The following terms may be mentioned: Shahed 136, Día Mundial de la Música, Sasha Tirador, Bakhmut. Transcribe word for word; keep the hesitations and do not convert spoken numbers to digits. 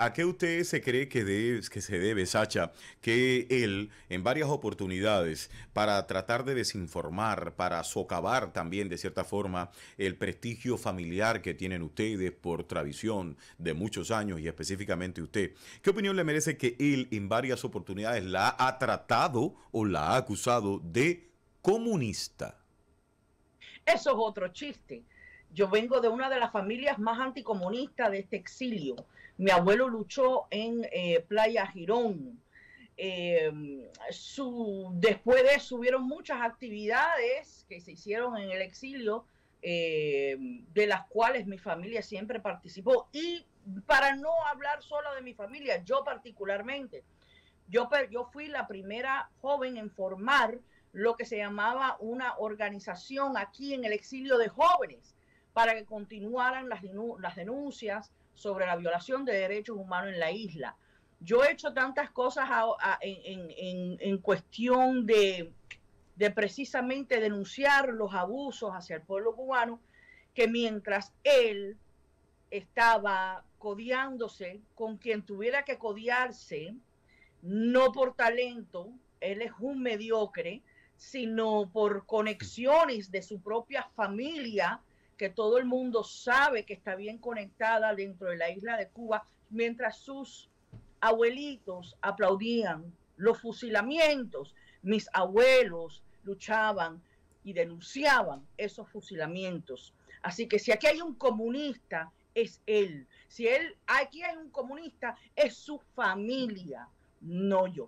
¿A qué usted se cree que, de, que se debe, Sasha, que él en varias oportunidades para tratar de desinformar, para socavar también de cierta forma el prestigio familiar que tienen ustedes por tradición de muchos años y específicamente usted? ¿Qué opinión le merece que él en varias oportunidades la ha tratado o la ha acusado de comunista? Eso es otro chiste. Yo vengo de una de las familias más anticomunistas de este exilio. Mi abuelo luchó en eh, Playa Girón. Eh, su, después de eso hubieron muchas actividades que se hicieron en el exilio, eh, de las cuales mi familia siempre participó. Y para no hablar solo de mi familia, yo particularmente, yo, yo fui la primera joven en formar lo que se llamaba una organización aquí en el exilio de jóvenes, para que continuaran las, las denuncias sobre la violación de derechos humanos en la isla. Yo he hecho tantas cosas a, a, en, en, en cuestión de, de precisamente denunciar los abusos hacia el pueblo cubano, que mientras él estaba codiándose con quien tuviera que codiarse, no por talento, él es un mediocre, sino por conexiones de su propia familia, que todo el mundo sabe que está bien conectada dentro de la isla de Cuba, mientras sus abuelitos aplaudían los fusilamientos. Mis abuelos luchaban y denunciaban esos fusilamientos. Así que si aquí hay un comunista, es él. Si él, aquí hay un comunista, es su familia, no yo.